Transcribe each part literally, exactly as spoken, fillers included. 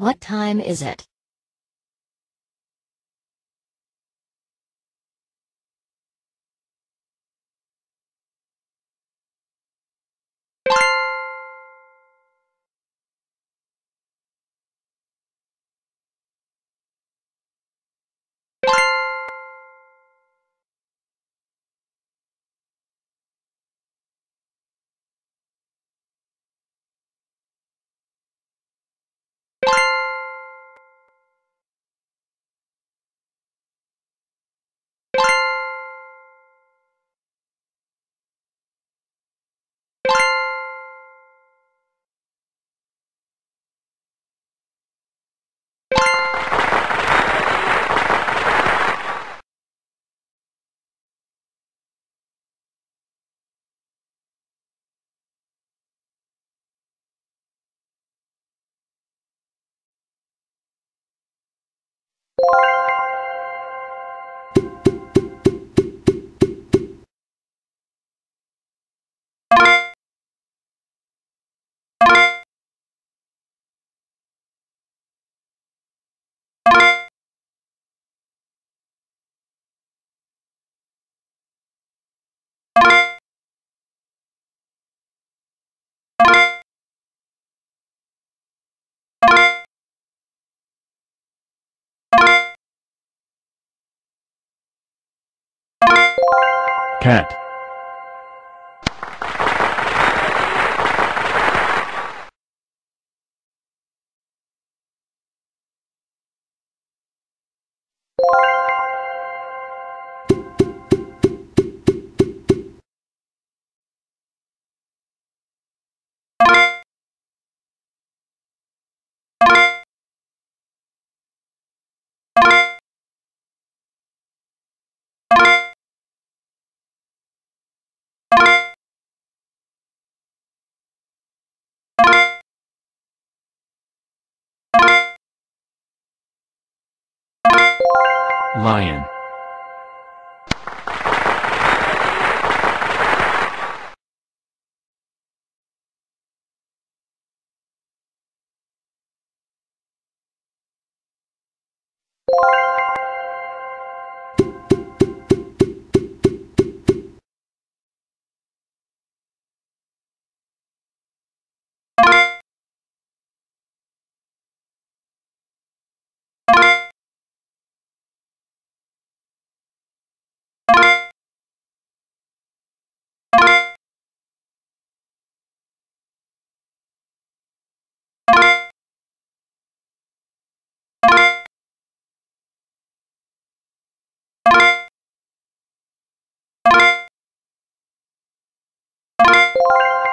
What time is it? Cat. Lion.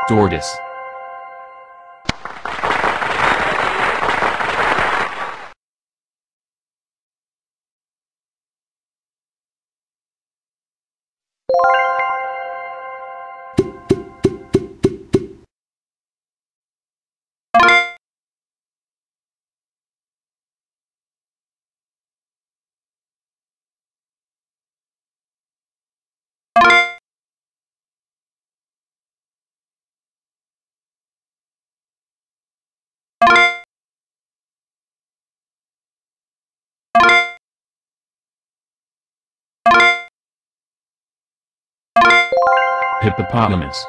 Tortoise. Hippopotamus.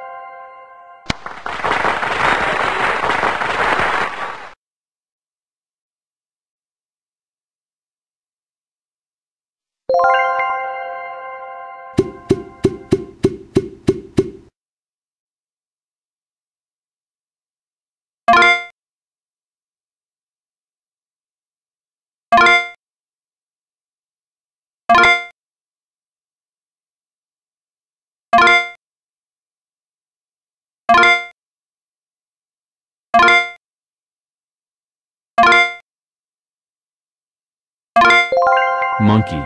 Monkey.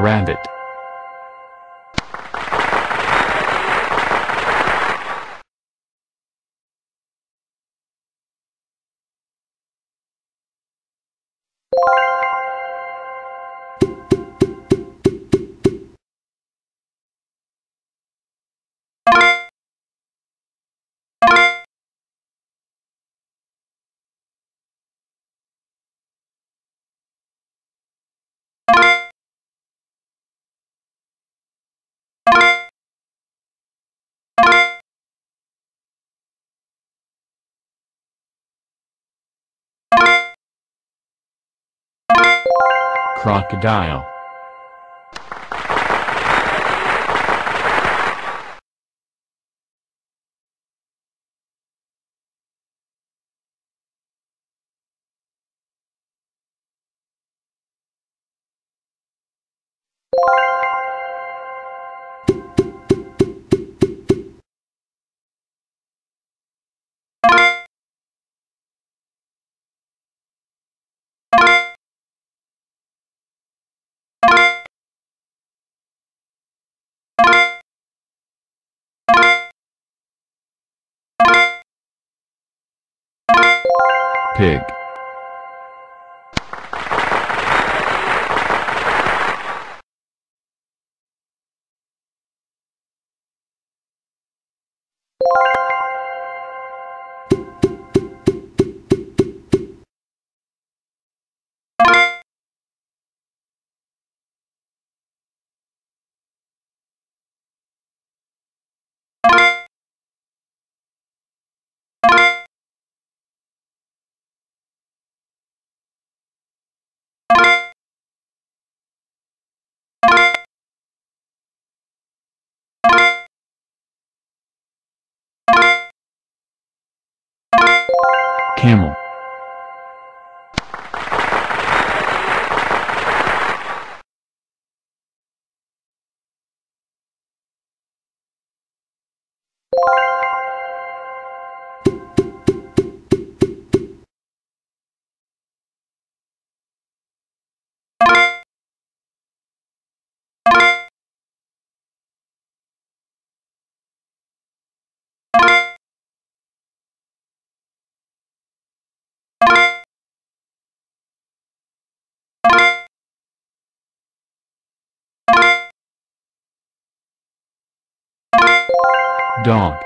Rabbit. Crocodile. Pig. Camel. Dog.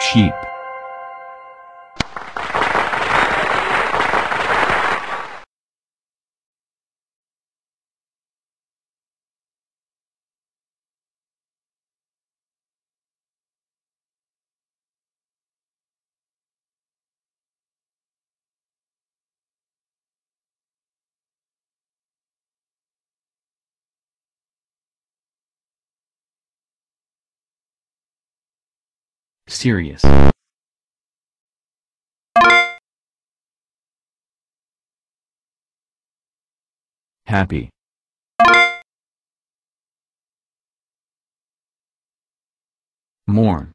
Sheep. Serious. Happy. Mourn.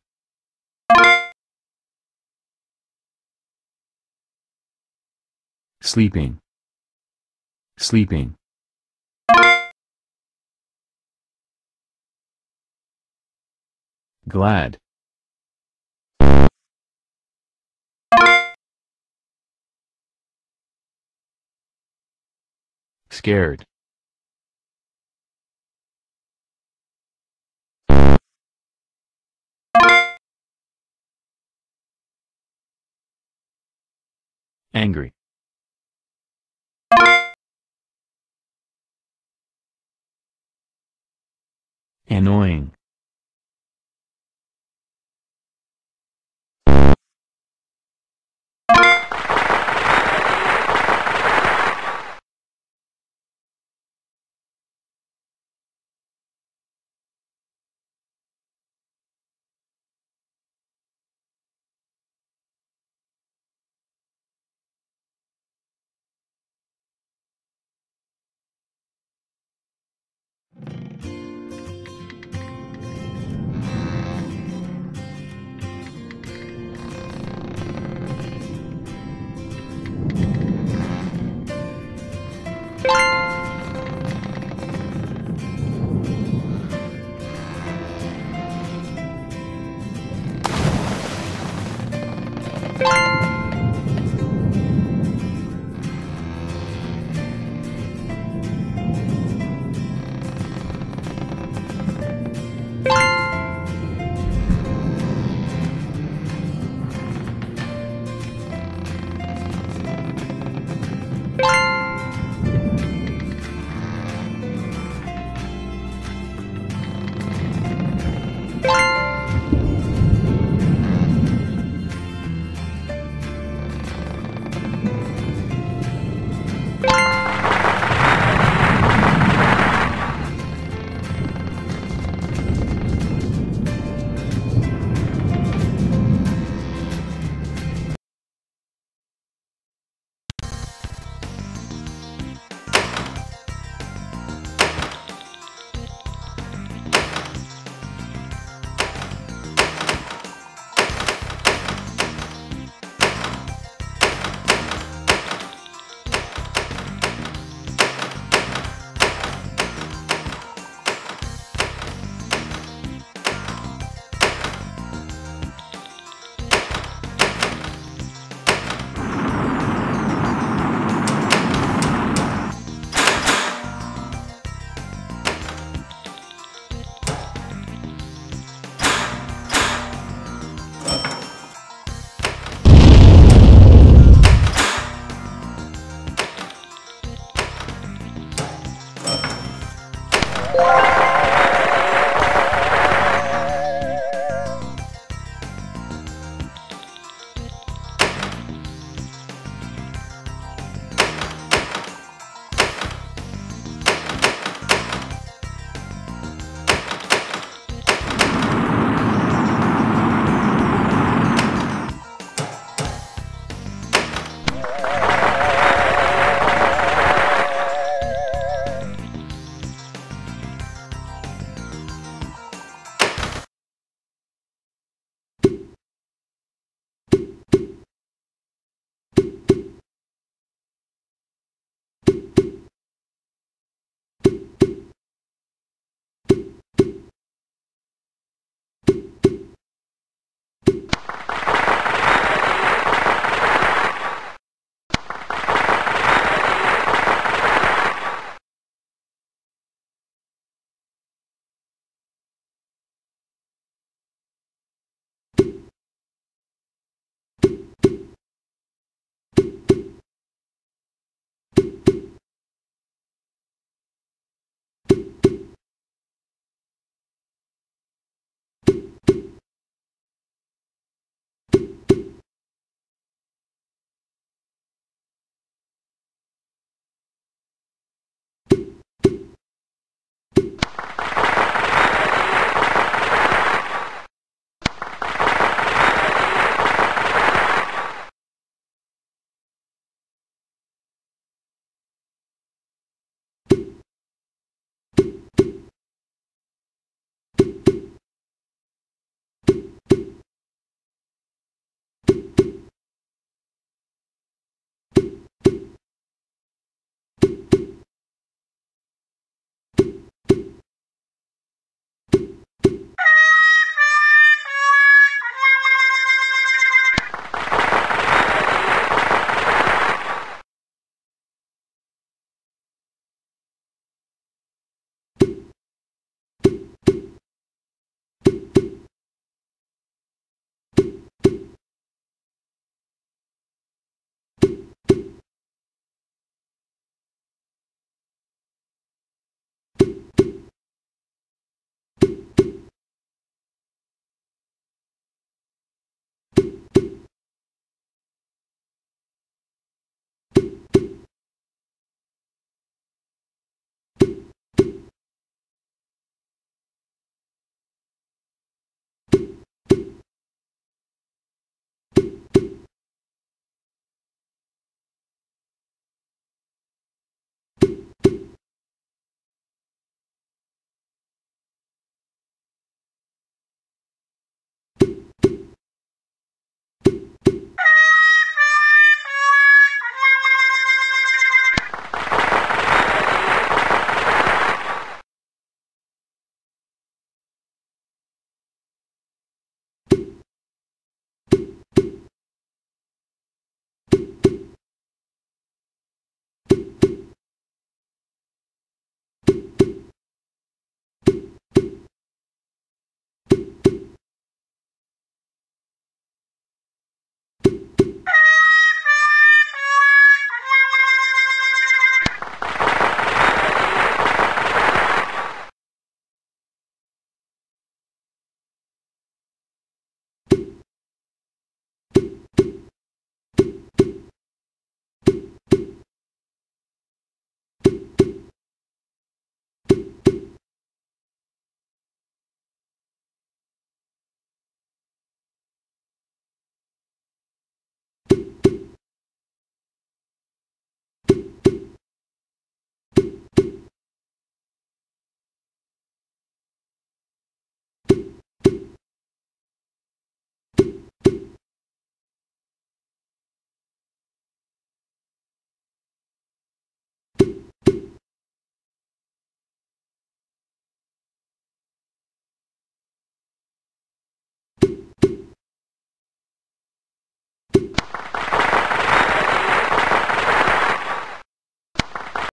Sleeping. Sleeping. Glad. Scared. Angry. Annoying.